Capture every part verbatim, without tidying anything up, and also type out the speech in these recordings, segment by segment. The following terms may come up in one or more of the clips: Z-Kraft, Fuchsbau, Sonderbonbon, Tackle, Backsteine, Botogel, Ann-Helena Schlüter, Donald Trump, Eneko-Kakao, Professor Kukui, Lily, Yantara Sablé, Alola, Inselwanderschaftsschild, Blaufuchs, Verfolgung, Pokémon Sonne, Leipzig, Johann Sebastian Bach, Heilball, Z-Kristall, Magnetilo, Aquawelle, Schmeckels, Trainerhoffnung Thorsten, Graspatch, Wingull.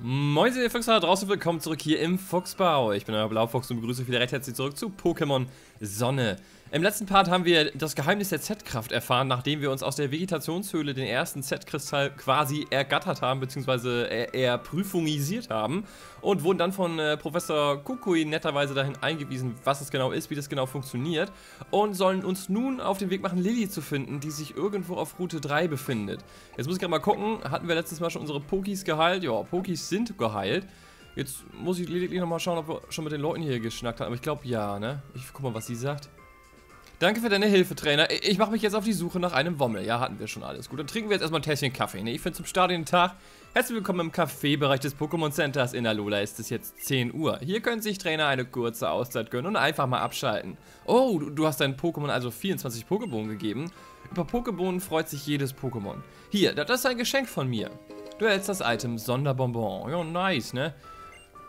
Moin, ihr Füchse da draußen, willkommen zurück hier im Fuchsbau. Ich bin euer Blaufuchs und begrüße euch wieder recht herzlich zurück zu Pokémon Sonne. Im letzten Part haben wir das Geheimnis der Z-Kraft erfahren, nachdem wir uns aus der Vegetationshöhle den ersten Z-Kristall quasi ergattert haben, beziehungsweise er, er prüfungisiert haben und wurden dann von äh, Professor Kukui netterweise dahin eingewiesen, was es genau ist, wie das genau funktioniert und sollen uns nun auf den Weg machen, Lily zu finden, die sich irgendwo auf Route drei befindet. Jetzt muss ich gerade mal gucken, hatten wir letztes Mal schon unsere Pokis geheilt? Ja, Pokis sind geheilt. Jetzt muss ich lediglich nochmal schauen, ob wir schon mit den Leuten hier geschnackt haben. Aber ich glaube, ja, ne? Ich guck mal, was sie sagt. Danke für deine Hilfe, Trainer. Ich mache mich jetzt auf die Suche nach einem Wommel. Ja, hatten wir schon alles. Gut, dann trinken wir jetzt erstmal ein Tässchen Kaffee. Ne? Ich finde zum Start den Tag. Herzlich willkommen im Kaffeebereich des Pokémon Centers. In Alola ist es jetzt zehn Uhr. Hier können sich Trainer eine kurze Auszeit gönnen und einfach mal abschalten. Oh, du hast deinen Pokémon also vierundzwanzig Pokébohnen gegeben. Über Pokébohnen freut sich jedes Pokémon. Hier, das ist ein Geschenk von mir. Du erhältst das Item Sonderbonbon. Ja, nice, ne?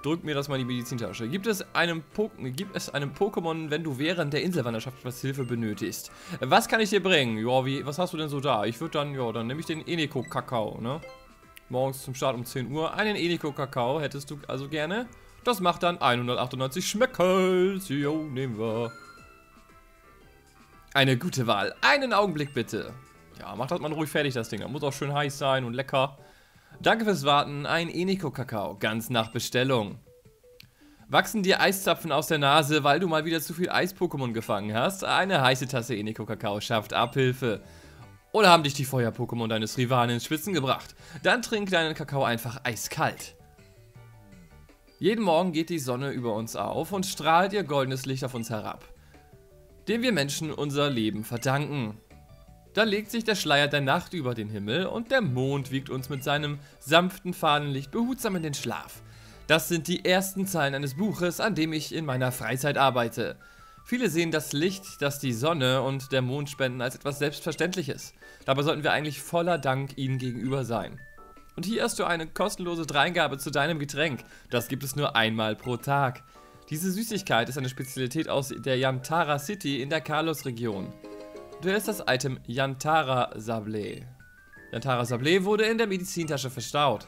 Drück mir das mal in die Medizintasche. Gibt es einem Pokémon, wenn du während der Inselwanderschaft was Hilfe benötigst? Was kann ich dir bringen? Ja, wie, was hast du denn so da? Ich würde dann, ja, dann nehme ich den Eneko-Kakao, ne? Morgens zum Start um zehn Uhr. Einen Eneko-Kakao hättest du also gerne. Das macht dann hundertachtundneunzig Schmeckels. Jo, nehmen wir. Eine gute Wahl. Einen Augenblick bitte. Ja, macht das mal ruhig fertig, das Ding. Das muss auch schön heiß sein und lecker. Danke fürs Warten, ein Energie-Kakao, ganz nach Bestellung. Wachsen dir Eiszapfen aus der Nase, weil du mal wieder zu viel Eis-Pokémon gefangen hast? Eine heiße Tasse Energie-Kakao schafft Abhilfe. Oder haben dich die Feuer-Pokémon deines Rivalen ins Schwitzen gebracht? Dann trink deinen Kakao einfach eiskalt. Jeden Morgen geht die Sonne über uns auf und strahlt ihr goldenes Licht auf uns herab, dem wir Menschen unser Leben verdanken. Da legt sich der Schleier der Nacht über den Himmel und der Mond wiegt uns mit seinem sanften Fahnenlicht behutsam in den Schlaf. Das sind die ersten Zeilen eines Buches, an dem ich in meiner Freizeit arbeite. Viele sehen das Licht, das die Sonne und der Mond spenden, als etwas Selbstverständliches. Dabei sollten wir eigentlich voller Dank ihnen gegenüber sein. Und hier hast du eine kostenlose Dreingabe zu deinem Getränk. Das gibt es nur einmal pro Tag. Diese Süßigkeit ist eine Spezialität aus der Yantara City in der Kalos-Region. Du hast das Item Yantara Sablé. Yantara Sablé wurde in der Medizintasche verstaut.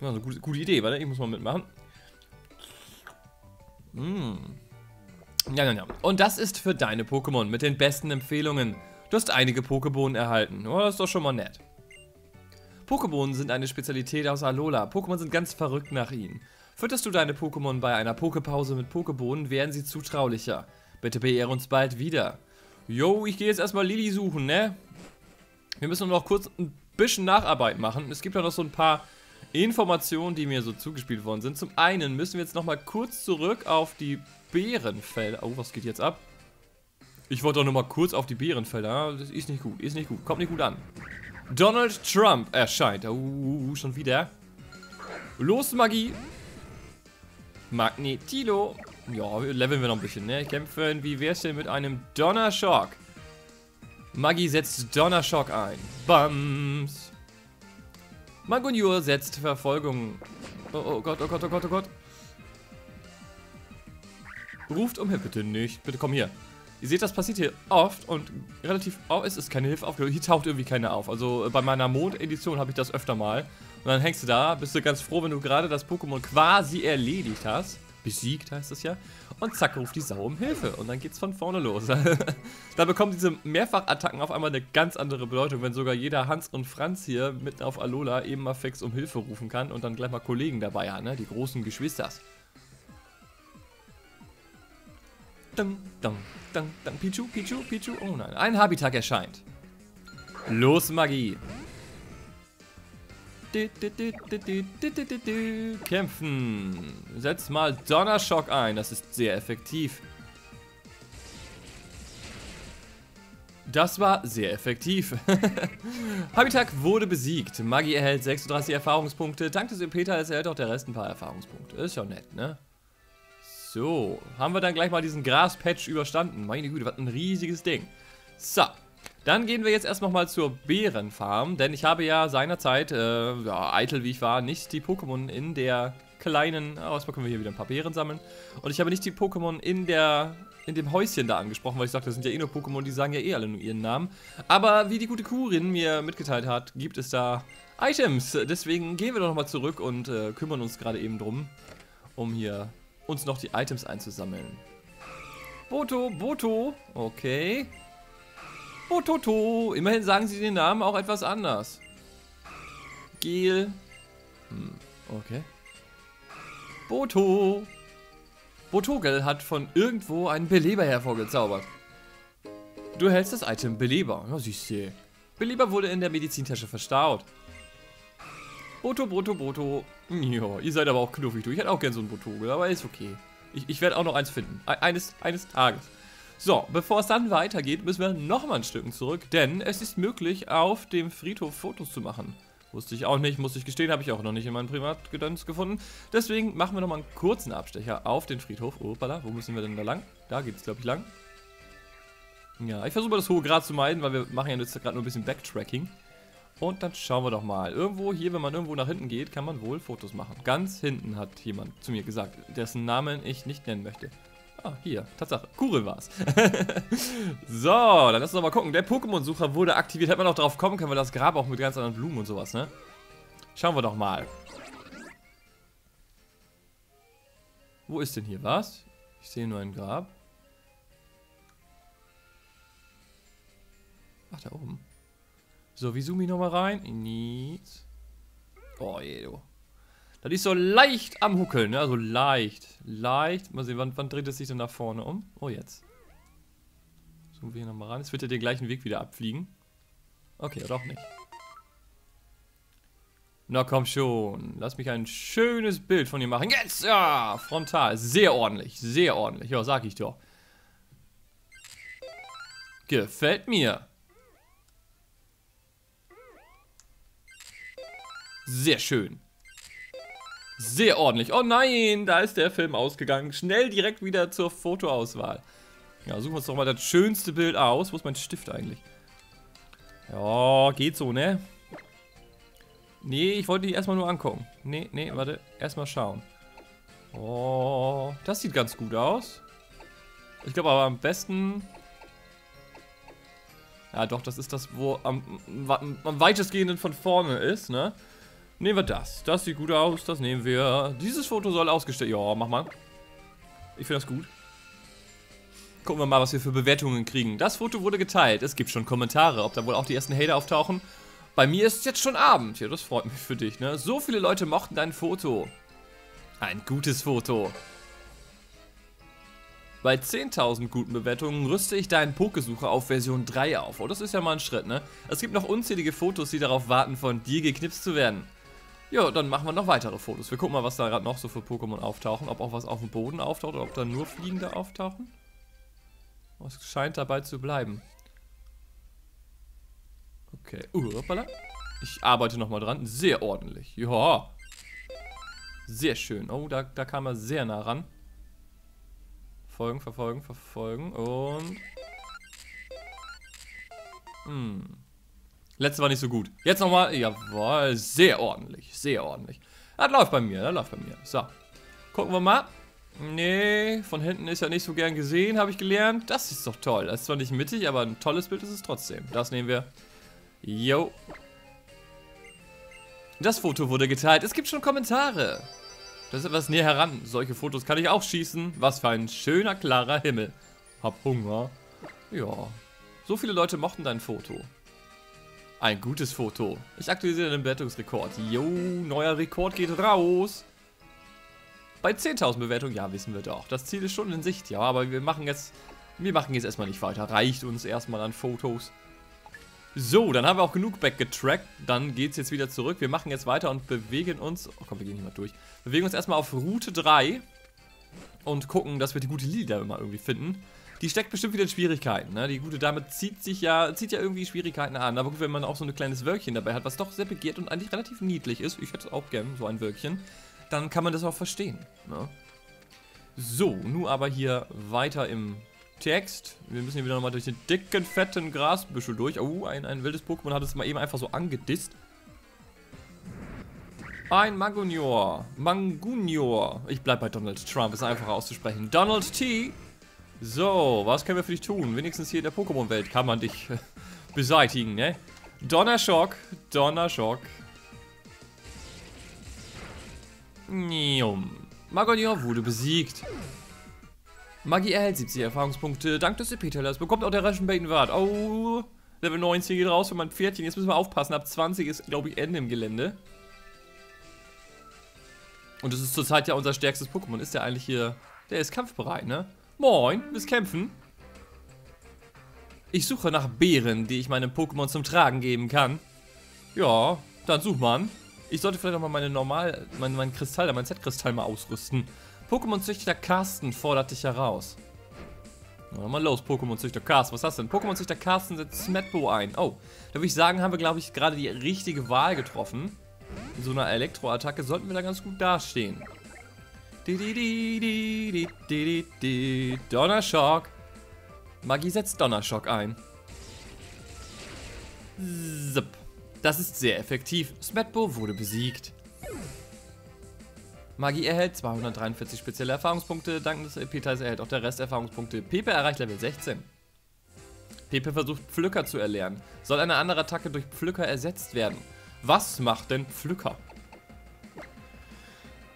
Ja, eine gute, gute Idee, warte, ich muss mal mitmachen. Mm. Ja, ja, ja. Und das ist für deine Pokémon mit den besten Empfehlungen. Du hast einige Pokébohnen erhalten. Oh, das ist doch schon mal nett. Pokébohnen sind eine Spezialität aus Alola. Pokémon sind ganz verrückt nach ihnen. Fütterst du deine Pokémon bei einer Poképause mit Pokébohnen, werden sie zutraulicher. Bitte beehre uns bald wieder. Yo, ich gehe jetzt erstmal Lily suchen, ne? Wir müssen noch kurz ein bisschen Nacharbeit machen. Es gibt ja noch so ein paar Informationen, die mir so zugespielt worden sind. Zum einen müssen wir jetzt nochmal kurz zurück auf die Beerenfelder. Oh, was geht jetzt ab? Ich wollte doch nochmal kurz auf die Beerenfelder. Das ist nicht gut, ist nicht gut. Kommt nicht gut an. Donald Trump erscheint. Oh, schon wieder. Los, Magie. Magnetilo. Ja, leveln wir noch ein bisschen, ne? Kämpfen wie wär's denn mit einem Donnerschock? Maggi setzt Donnerschock ein. Bams! Magunior setzt Verfolgung. Oh, oh Gott, oh Gott, oh Gott, oh Gott. Ruft um Hilfe. Bitte nicht. Bitte komm hier. Ihr seht, das passiert hier oft und relativ... Oh, es ist keine Hilfe aufgehoben. Hier taucht irgendwie keiner auf. Also bei meiner Mond-Edition habe ich das öfter mal. Und dann hängst du da, bist du ganz froh, wenn du gerade das Pokémon quasi erledigt hast. Besiegt heißt es ja. Und zack, ruft die Sau um Hilfe. Und dann geht's von vorne los. Da bekommen diese Mehrfachattacken auf einmal eine ganz andere Bedeutung, wenn sogar jeder Hans und Franz hier mitten auf Alola eben mal fix um Hilfe rufen kann und dann gleich mal Kollegen dabei hat, ne? Die großen Geschwisters. Dang, dang, dang, dang. Pichu, Pichu, Pichu. Oh nein. Ein Habitak erscheint. Los, Magie. Kämpfen. Setz mal Donnerschock ein. Das ist sehr effektiv. Das war sehr effektiv. Habitak wurde besiegt. Maggi erhält sechsunddreißig Erfahrungspunkte. Dank des Impetas erhält auch der Rest ein paar Erfahrungspunkte. Ist ja nett, ne? So. Haben wir dann gleich mal diesen Graspatch überstanden. Meine Güte, was ein riesiges Ding. So. Dann gehen wir jetzt erst nochmal zur Bärenfarm, denn ich habe ja seinerzeit, äh, ja, eitel wie ich war, nicht die Pokémon in der kleinen... Oh, erstmal können wir hier wieder ein paar Beeren sammeln. Und ich habe nicht die Pokémon in der... in dem Häuschen da angesprochen, weil ich sagte, das sind ja eh nur Pokémon, die sagen ja eh alle nur ihren Namen. Aber wie die gute Kurin mir mitgeteilt hat, gibt es da Items. Deswegen gehen wir doch nochmal zurück und äh, kümmern uns gerade eben drum, um hier uns noch die Items einzusammeln. Boto, Boto, okay. Bototo, immerhin sagen sie den Namen auch etwas anders. Gel, hm, okay. Boto. Botogel hat von irgendwo einen Beleber hervorgezaubert. Du hältst das Item Beleber. Na, siehst du. Beleber wurde in der Medizintasche verstaut. Boto, Boto, Boto. Ja, ihr seid aber auch knuffig, du. Ich hätte auch gern so einen Botogel, aber ist okay. Ich, ich werde auch noch eins finden. E eines, eines Tages. So, bevor es dann weitergeht, müssen wir nochmal ein Stück zurück, denn es ist möglich, auf dem Friedhof Fotos zu machen. Wusste ich auch nicht, muss ich gestehen, habe ich auch noch nicht in meinem Privatgedöns gefunden. Deswegen machen wir nochmal einen kurzen Abstecher auf den Friedhof. Opala, wo müssen wir denn da lang? Da geht es, glaube ich, lang. Ja, ich versuche mal das hohe Gras zu meiden, weil wir machen ja jetzt gerade nur ein bisschen Backtracking. Und dann schauen wir doch mal. Irgendwo hier, wenn man irgendwo nach hinten geht, kann man wohl Fotos machen. Ganz hinten hat jemand zu mir gesagt, dessen Namen ich nicht nennen möchte. Ah, hier, Tatsache, Kurin war's. So, dann lass uns mal gucken. Der Pokémon-Sucher wurde aktiviert. Hätte man auch drauf kommen können, weil das Grab auch mit ganz anderen Blumen und sowas, ne? Schauen wir doch mal. Wo ist denn hier was? Ich sehe nur ein Grab. Ach, da oben. So, wie zoome ich nochmal rein? Nichts. Oh, jedo. Das ist so leicht am Huckeln, ne? Also leicht, leicht. Mal sehen, wann, wann dreht es sich denn nach vorne um? Oh, jetzt. Zoomen wir hier nochmal ran. Es wird ja den gleichen Weg wieder abfliegen. Okay, doch nicht. Na komm schon. Lass mich ein schönes Bild von dir machen. Jetzt! Ja! Frontal. Sehr ordentlich, sehr ordentlich. Ja, sag ich doch. Gefällt mir. Sehr schön. Sehr ordentlich. Oh nein, da ist der Film ausgegangen. Schnell direkt wieder zur Fotoauswahl. Ja, suchen wir uns doch mal das schönste Bild aus. Wo ist mein Stift eigentlich? Ja, geht so, ne? Nee, ich wollte die erstmal nur angucken. Nee, nee, warte. Erstmal schauen. Oh, das sieht ganz gut aus. Ich glaube aber am besten... Ja doch, das ist das, wo am, am weitestgehenden von vorne ist, ne? Nehmen wir das. Das sieht gut aus. Das nehmen wir. Dieses Foto soll ausgestellt. Ja, mach mal. Ich finde das gut. Gucken wir mal, was wir für Bewertungen kriegen. Das Foto wurde geteilt. Es gibt schon Kommentare, ob da wohl auch die ersten Hater auftauchen. Bei mir ist es jetzt schon Abend. Ja, das freut mich für dich, ne? So viele Leute mochten dein Foto. Ein gutes Foto. Bei zehntausend guten Bewertungen rüste ich deinen Pokésucher auf Version drei auf. Oh, das ist ja mal ein Schritt, ne? Es gibt noch unzählige Fotos, die darauf warten, von dir geknipst zu werden. Ja, dann machen wir noch weitere Fotos. Wir gucken mal, was da gerade noch so für Pokémon auftauchen. Ob auch was auf dem Boden auftaucht oder ob da nur Fliegende auftauchen. Es scheint dabei zu bleiben. Okay. Uh, hoppala. Ich arbeite nochmal dran. Sehr ordentlich. Ja. Sehr schön. Oh, da, da kam er sehr nah ran. Verfolgen, verfolgen, verfolgen und... Hm. Letzte war nicht so gut. Jetzt nochmal. Jawohl, sehr ordentlich, sehr ordentlich. Das läuft bei mir, das läuft bei mir. So, gucken wir mal. Nee, von hinten ist ja nicht so gern gesehen, habe ich gelernt. Das ist doch toll. Das ist zwar nicht mittig, aber ein tolles Bild ist es trotzdem. Das nehmen wir. Yo. Das Foto wurde geteilt. Es gibt schon Kommentare. Das ist etwas näher heran. Solche Fotos kann ich auch schießen. Was für ein schöner, klarer Himmel. Hab Hunger. Ja. So viele Leute mochten dein Foto. Ein gutes Foto. Ich aktualisiere den Bewertungsrekord. Jo, neuer Rekord geht raus. Bei zehntausend Bewertungen, ja, wissen wir doch. Das Ziel ist schon in Sicht, ja, aber wir machen jetzt, wir machen jetzt erstmal nicht weiter. Reicht uns erstmal an Fotos. So, dann haben wir auch genug backgetrackt. Dann geht's jetzt wieder zurück. Wir machen jetzt weiter und bewegen uns... Oh komm, wir gehen nicht mal durch. Bewegen uns erstmal auf Route drei und gucken, dass wir die gute Lily da mal irgendwie finden. Die steckt bestimmt wieder in Schwierigkeiten, ne? Die gute Dame zieht sich ja, zieht ja irgendwie Schwierigkeiten an. Aber gut, wenn man auch so ein kleines Wölkchen dabei hat, was doch sehr begehrt und eigentlich relativ niedlich ist. Ich hätte auch gern so ein Wölkchen. Dann kann man das auch verstehen, ne? So, nun aber hier weiter im... Text. Wir müssen hier wieder nochmal durch den dicken, fetten Grasbüschel durch. Oh, ein, ein wildes Pokémon hat es mal eben einfach so angedisst. Ein Magunior. Magunior. Ich bleib bei Donald Trump, ist einfacher auszusprechen. Donald T. So, was können wir für dich tun? Wenigstens hier in der Pokémon-Welt kann man dich äh, beseitigen, ne? Donnerschock. Donnerschock. Nium. Magunior wurde besiegt. Magie erhält siebzig Erfahrungspunkte. Dank des Epitellers bekommt auch der Raschenbeckenwart. Oh, Level neunzehn geht raus für mein Pferdchen. Jetzt müssen wir aufpassen. Ab zwanzig ist, glaube ich, Ende im Gelände. Und das ist zurzeit ja unser stärkstes Pokémon. Ist der eigentlich hier... Der ist kampfbereit, ne? Moin, willst kämpfen? Ich suche nach Beeren, die ich meinem Pokémon zum Tragen geben kann. Ja, dann such mal an. Ich sollte vielleicht auch mal meine normal, meinen mein Kristall, meinen Z-Kristall mal ausrüsten. Pokémon-Züchter Carsten fordert dich heraus. Na, mal los, Pokémon-Züchter Carsten. Was hast du denn? Pokémon-Züchter Carsten setzt Smettbo ein. Oh, da würde ich sagen, haben wir, glaube ich, gerade die richtige Wahl getroffen. In so einer Elektroattacke sollten wir da ganz gut dastehen. Di di di di di di di. Donnerschock. Magie setzt Donnerschock ein. Zip. Das ist sehr effektiv. Smettbo wurde besiegt. Magie erhält zweihundertdreiundvierzig spezielle Erfahrungspunkte. Dank des Epitals erhält auch der Rest Erfahrungspunkte. Pepe erreicht Level sechzehn. Pepe versucht Pflücker zu erlernen. Soll eine andere Attacke durch Pflücker ersetzt werden? Was macht denn Pflücker?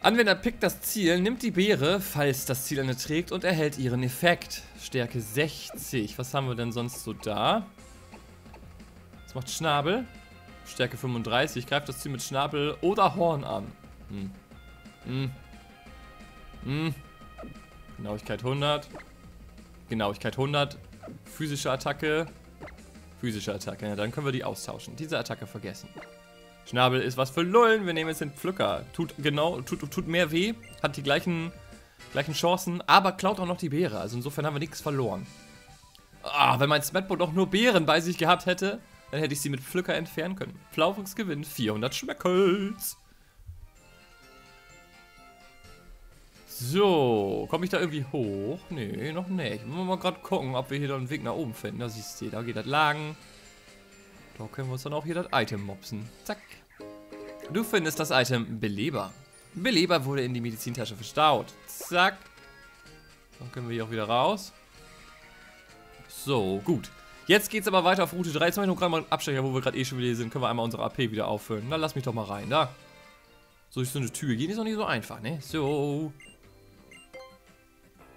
Anwender pickt das Ziel, nimmt die Beere, falls das Ziel eine trägt, und erhält ihren Effekt. Stärke sechzig. Was haben wir denn sonst so da? Was macht Schnabel? Stärke fünfunddreißig. Greift das Ziel mit Schnabel oder Horn an. Hm. Hm. Hm. Genauigkeit hundert. Genauigkeit hundert. Physische Attacke. Physische Attacke. Ja, dann können wir die austauschen. Diese Attacke vergessen. Schnabel ist was für Lullen. Wir nehmen jetzt den Pflücker. Tut genau, tut, tut mehr weh. Hat die gleichen, gleichen Chancen, aber klaut auch noch die Beere. Also insofern haben wir nichts verloren. Ah, wenn mein Smettbo doch nur Beeren bei sich gehabt hätte, dann hätte ich sie mit Pflücker entfernen können. Blaufuchs gewinnt vierhundert Schmeckels. So, komme ich da irgendwie hoch? Nee, noch nicht. Müssen wir mal gerade gucken, ob wir hier einen Weg nach oben finden. Da siehst du, da geht das Lagen. Da können wir uns dann auch hier das Item mopsen. Zack. Du findest das Item Beleber. Beleber wurde in die Medizintasche verstaut. Zack. Dann können wir hier auch wieder raus. So, gut. Jetzt geht's aber weiter auf Route drei. Jetzt mache ich noch gerade mal einen Abstecher, wo wir gerade eh schon wieder sind. Können wir einmal unsere A P wieder auffüllen. Na, lass mich doch mal rein, da. So, durch so eine Tür gehen ist doch nicht so einfach, ne? So.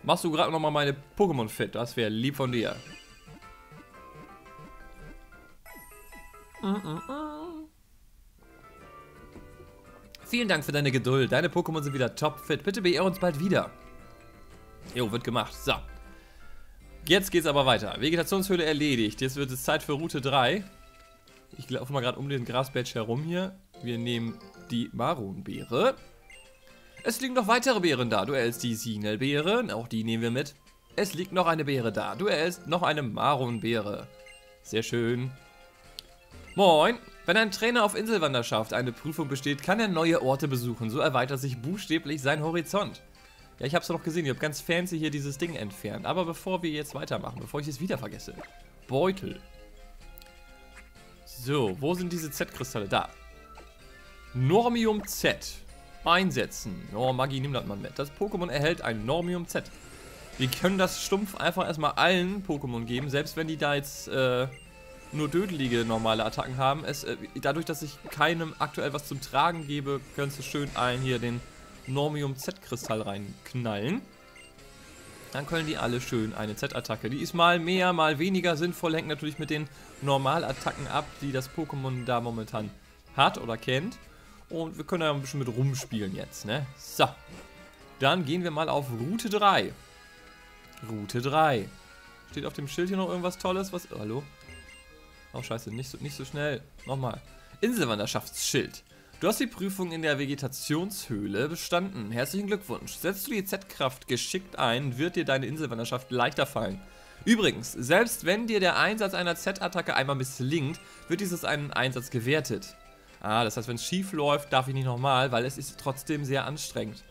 Machst du gerade nochmal meine Pokémon fit? Das wäre lieb von dir. Mm -mm -mm. Vielen Dank für deine Geduld. Deine Pokémon sind wieder topfit. Bitte beehr uns bald wieder. Jo, wird gemacht. So. Jetzt geht's aber weiter. Vegetationshöhle erledigt. Jetzt wird es Zeit für Route drei. Ich laufe mal gerade um den Graspatch herum hier. Wir nehmen die Maronbeere. Es liegen noch weitere Beeren da. Du erhältst die Sinelbeere. Auch die nehmen wir mit. Es liegt noch eine Beere da. Du erhältst noch eine Maronbeere. Sehr schön. Moin. Wenn ein Trainer auf Inselwanderschaft eine Prüfung besteht, kann er neue Orte besuchen. So erweitert sich buchstäblich sein Horizont. Ja, ich hab's noch gesehen. Ich hab ganz fancy hier dieses Ding entfernt. Aber bevor wir jetzt weitermachen, bevor ich es wieder vergesse. Beutel. So, wo sind diese Z-Kristalle? Da. Normium Z. Einsetzen. Oh, Magie, nimm das mal mit. Das Pokémon erhält ein Normium Z. Wir können das stumpf einfach erstmal allen Pokémon geben, selbst wenn die da jetzt äh, nur dödelige normale Attacken haben. Es, äh, dadurch, dass ich keinem aktuell was zum Tragen gebe, kannst du schön allen hier den Normium Z-Kristall reinknallen. Dann können die alle schön eine Z-Attacke. Die ist mal mehr, mal weniger sinnvoll, hängt natürlich mit den Normalattacken ab, die das Pokémon da momentan hat oder kennt. Und wir können da ein bisschen mit rumspielen jetzt, ne? So. Dann gehen wir mal auf Route drei. Route drei. Steht auf dem Schild hier noch irgendwas Tolles? Was? Hallo? Oh, scheiße. Nicht so, nicht so schnell. Nochmal. Inselwanderschaftsschild. Du hast die Prüfung in der Vegetationshöhle bestanden. Herzlichen Glückwunsch. Setzt du die Z-Kraft geschickt ein, wird dir deine Inselwanderschaft leichter fallen. Übrigens, selbst wenn dir der Einsatz einer Z-Attacke einmal misslingt, wird dieses einen Einsatz gewertet. Ah, das heißt, wenn es schief läuft, darf ich nicht nochmal, weil es ist trotzdem sehr anstrengend.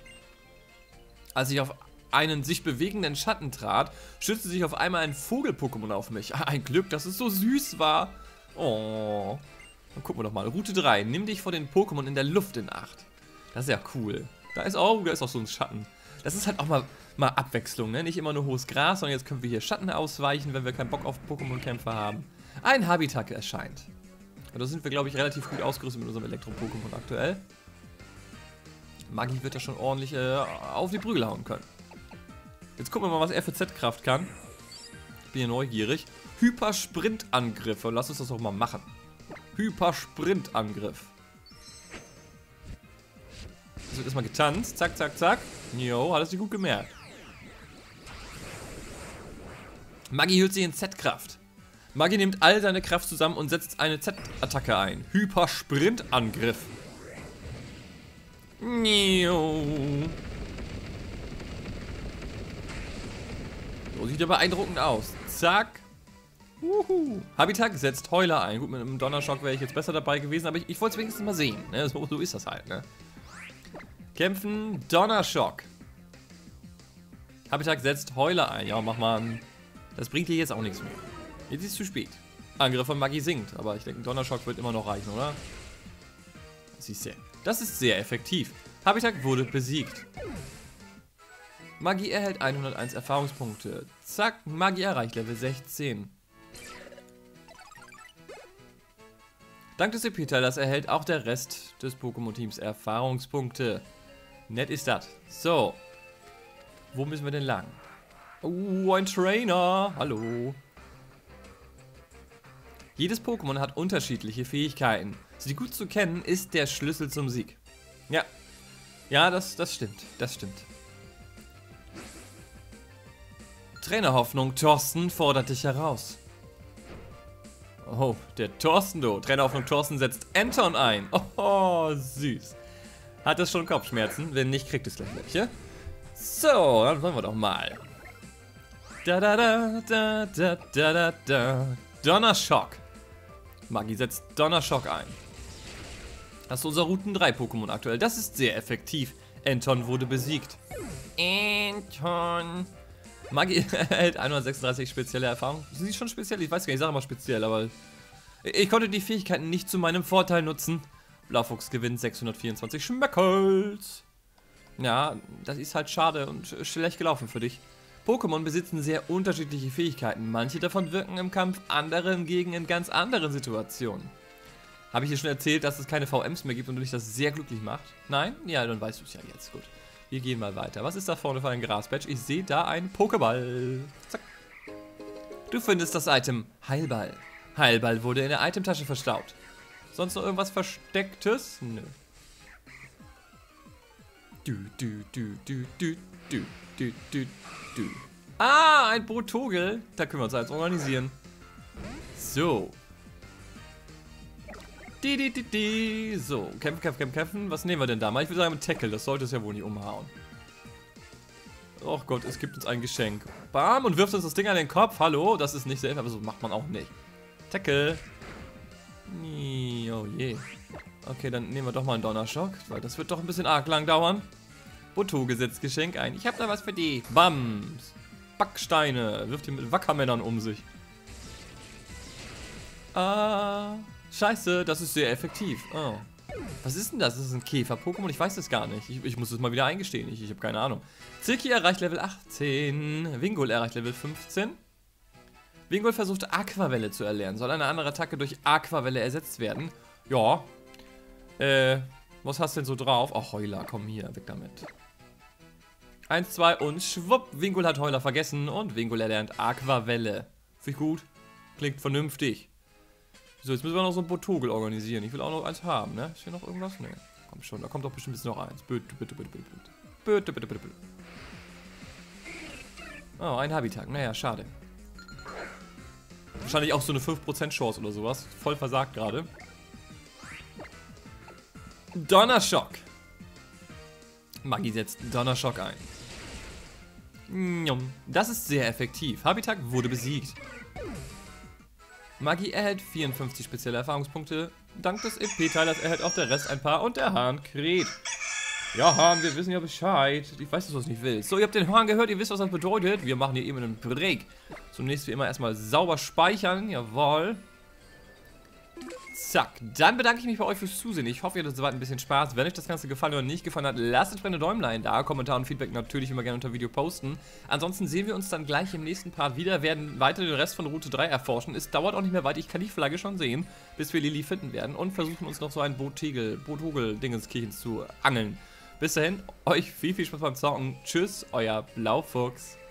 Als ich auf einen sich bewegenden Schatten trat, stürzte sich auf einmal ein Vogel-Pokémon auf mich. Ein Glück, dass es so süß war. Oh. Dann gucken wir doch mal. Route drei. Nimm dich vor den Pokémon in der Luft in Acht. Das ist ja cool. Da ist auch, da ist auch so ein Schatten. Das ist halt auch mal, mal Abwechslung, ne? Nicht immer nur hohes Gras, sondern jetzt können wir hier Schatten ausweichen, wenn wir keinen Bock auf Pokémon-Kämpfe haben. Ein Habitak erscheint. Und da sind wir, glaube ich, relativ gut ausgerüstet mit unserem Elektro-Pokémon aktuell. Maggi wird da schon ordentlich äh, auf die Prügel hauen können. Jetzt gucken wir mal, was er für Z-Kraft kann. Ich bin hier neugierig. Hyper-Sprint-Angriff. Lass uns das doch mal machen. Hyper-Sprint-Angriff. Es wird erstmal getanzt. Zack, zack, zack. Jo, hat es sich gut gemerkt. Maggi hüllt sich in Z-Kraft. Maggi nimmt all seine Kraft zusammen und setzt eine Z-Attacke ein. Hyper-Sprint-Angriff. Jo. So sieht er beeindruckend aus. Zack. Uhu. Habitak setzt Heuler ein. Gut, mit einem Donnerschock wäre ich jetzt besser dabei gewesen, aber ich, ich wollte es wenigstens mal sehen. Ne? So, so ist das halt. Ne? Kämpfen, Donnerschock. Habitak setzt Heuler ein. Ja, mach mal. Einen. Das bringt dir jetzt auch nichts mehr. Jetzt ist es zu spät. Angriff von Maggi sinkt, aber ich denke, Donnerschock wird immer noch reichen, oder? Das ist sehr, das ist sehr effektiv. Habitak wurde besiegt. Maggi erhält hunderteins Erfahrungspunkte. Zack, Maggi erreicht Level sechzehn. Dank des E P-Teilers erhält auch der Rest des Pokémon-Teams Erfahrungspunkte. Nett ist das. So. Wo müssen wir denn lang? Oh, ein Trainer. Hallo. Jedes Pokémon hat unterschiedliche Fähigkeiten. Sie gut zu kennen ist der Schlüssel zum Sieg. Ja, ja, das, das stimmt, das stimmt. Trainerhoffnung Thorsten fordert dich heraus. Oh, der Thorsten-Do. Trainerhoffnung Thorsten setzt Anton ein. Oh, süß. Hat das schon Kopfschmerzen? Wenn nicht, kriegt es gleich welche. So, dann wollen wir doch mal. Da da da da da da da da. Donnerschock. Maggi setzt Donnerschock ein. Das ist unser Route drei Pokémon aktuell. Das ist sehr effektiv. Anton wurde besiegt. Anton. Maggi erhält hundertsechsunddreißig spezielle Erfahrung. Sie ist schon speziell. Ich weiß gar nicht, ich sage mal speziell, aber ich konnte die Fähigkeiten nicht zu meinem Vorteil nutzen. Blaufuchs gewinnt sechshundertvierundzwanzig Schmeckels. Ja, das ist halt schade und schlecht gelaufen für dich. Pokémon besitzen sehr unterschiedliche Fähigkeiten. Manche davon wirken im Kampf, andere hingegen in ganz anderen Situationen. Habe ich dir schon erzählt, dass es keine V Ms mehr gibt und dich das sehr glücklich macht? Nein? Ja, dann weißt du es ja jetzt. Gut. Wir gehen mal weiter. Was ist da vorne für ein Graspatch? Ich sehe da einen Pokéball. Zack. Du findest das Item Heilball. Heilball wurde in der Itemtasche verstaut. Sonst noch irgendwas Verstecktes? Nö. Du, du, du, du, du, du. Du, du, du. Ah, ein Botogel. Da können wir uns jetzt organisieren. So. Di, di, di, di. So, kämpfen, kämpfen, kämpfen, kämpfen. Was nehmen wir denn da mal? Ich würde sagen, mit Tackle. Das sollte es ja wohl nicht umhauen. Och Gott, es gibt uns ein Geschenk. Bam, und wirft uns das Ding an den Kopf. Hallo, das ist nicht safe, aber so macht man auch nicht. Tackle. Oh je. Okay, dann nehmen wir doch mal einen Donnerschock, weil das wird doch ein bisschen arg lang dauern. Botogel setzt Geschenk ein. Ich hab da was für die. Bams. Backsteine. Wirft ihn mit Wackermännern um sich. Ah. Scheiße, das ist sehr effektiv. Oh. Was ist denn das? Das ist ein Käfer-Pokémon? Ich weiß das gar nicht. Ich, ich muss das mal wieder eingestehen. Ich, ich habe keine Ahnung. Zirki erreicht Level achtzehn. Wingull erreicht Level fünfzehn. Wingull versucht Aquawelle zu erlernen. Soll eine andere Attacke durch Aquawelle ersetzt werden? Ja. Äh. Was hast du denn so drauf? Ach, Heuler, komm hier, weg damit. Eins, zwei und schwupp. Wingull hat Heuler vergessen und Wingull erlernt Aquawelle. Finde ich gut. Klingt vernünftig. So, jetzt müssen wir noch so ein Botogel organisieren. Ich will auch noch eins haben, ne? Ist hier noch irgendwas? Ne. Komm schon, da kommt doch bestimmt jetzt noch eins. Bitte, bitte, bitte, bitte, bitte. Bitte, bitte, bitte, bitte. Oh, ein Habitat. Naja, schade. Wahrscheinlich auch so eine fünf Prozent Chance oder sowas. Voll versagt gerade. Donnerschock. Maggi setzt Donnerschock ein. Das ist sehr effektiv. Habitat wurde besiegt. Maggi erhält vierundfünfzig spezielle Erfahrungspunkte. Dank des E P-Teilers erhält auch der Rest ein paar und der Hahn kräht. Ja, Hahn, wir wissen ja Bescheid. Ich weiß, dass du es nicht willst. So, ihr habt den Hahn gehört, ihr wisst, was das bedeutet. Wir machen hier eben einen Break. Zunächst wie immer erstmal sauber speichern. Jawohl. Zack, dann bedanke ich mich bei euch fürs Zusehen. Ich hoffe, ihr hattet soweit ein bisschen Spaß. Wenn euch das Ganze gefallen oder nicht gefallen hat, lasst entsprechende Däumlein da. Kommentar und Feedback natürlich immer gerne unter Video posten. Ansonsten sehen wir uns dann gleich im nächsten Part wieder, werden weiter den Rest von Route drei erforschen. Es dauert auch nicht mehr weit, ich kann die Flagge schon sehen, bis wir Lily finden werden und versuchen uns noch so ein Botogel, Botogel-Dingenskirchen zu angeln. Bis dahin, euch viel, viel Spaß beim Zocken. Tschüss, euer Blaufuchs.